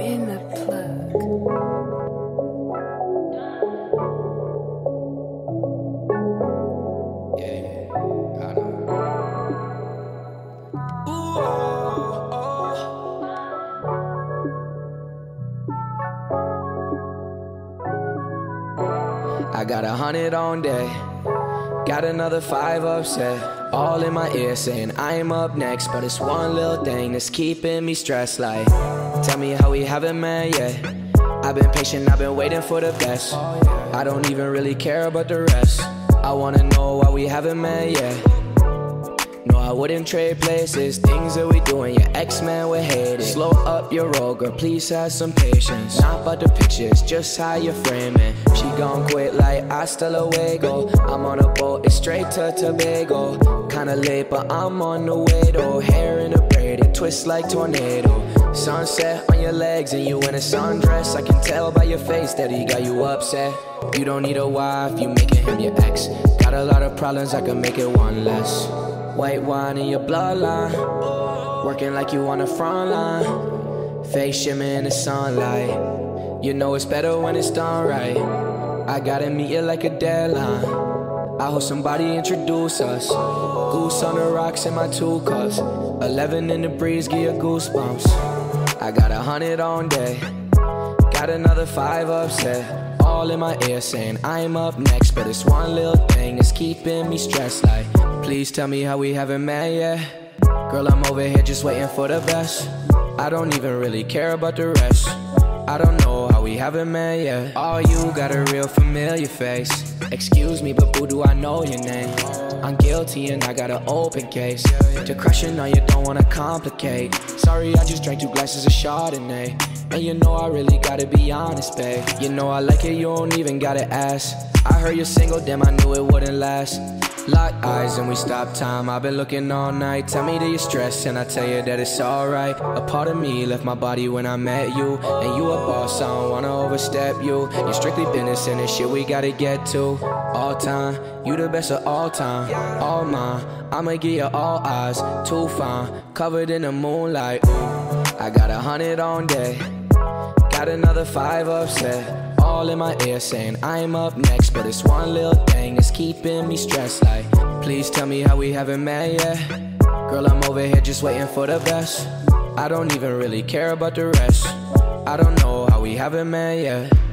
been the plug. Yeah, I know. Ooh, oh, oh. I got 100 on deck, got another 5 upset. All in my ear saying I am up next, but it's one little thing that's keeping me stressed. Like, tell me how we haven't met yet. I've been patient, I've been waiting for the best. I don't even really care about the rest. I wanna know why we haven't met yet. No, I wouldn't trade places. Things that we do and your ex-man would hate it. Slow up your roll, girl, please have some patience. Not about the pictures, just how you're framing. She gon' quit like hasta luego. I'm on a boat, it's straight to Tobago. Kinda late, but I'm on the way though. Hair in a braid, it twists like tornado. Sunset on your legs and you in a sundress. I can tell by your face that he got you upset. You don't need a wife, you making him your ex. Got a lot of problems, I can make it one less. White wine in your bloodline, working like you on the front line. Face shimmering in the sunlight, you know it's better when it's done right. I gotta meet you like a deadline, I hope somebody introduce us. Goose on the rocks in my 2 cups, 11 in the breeze give you goosebumps. I got 100 on deck, got another 5 upset. All in my ear saying I'm up next, but it's one little thing that's keeping me stressed. Like, please tell me how we haven't met yet. Girl, I'm over here just waiting for the best. I don't even really care about the rest. I don't know how we haven't met yet. Oh, you got a real familiar face. Excuse me, but boo, do I know your name? I'm guilty and I got an open case. To crushing on you, don't wanna complicate. Sorry, I just drank 2 glasses of Chardonnay. And you know I really gotta be honest, babe. You know I like it, you don't even gotta ask. I heard you're single, damn, I knew it wouldn't last. Lock eyes and we stop time, I've been looking all night. Tell me that you're stressed and I tell you that it's alright. A part of me left my body when I met you. And you a boss, I don't wanna overstep you. You're strictly business and this shit we gotta get to. All time, you the best of all time. All mine, I'ma give you all eyes. Too fine, covered in the moonlight. Ooh, I got 100 on deck, got another 5 upset. All in my ear saying I'm up next, but it's one little thing that's keeping me stressed. Like, please tell me how we haven't met yet. Girl, I'm over here just waiting for the best. I don't even really care about the rest. I don't know how we haven't met yet.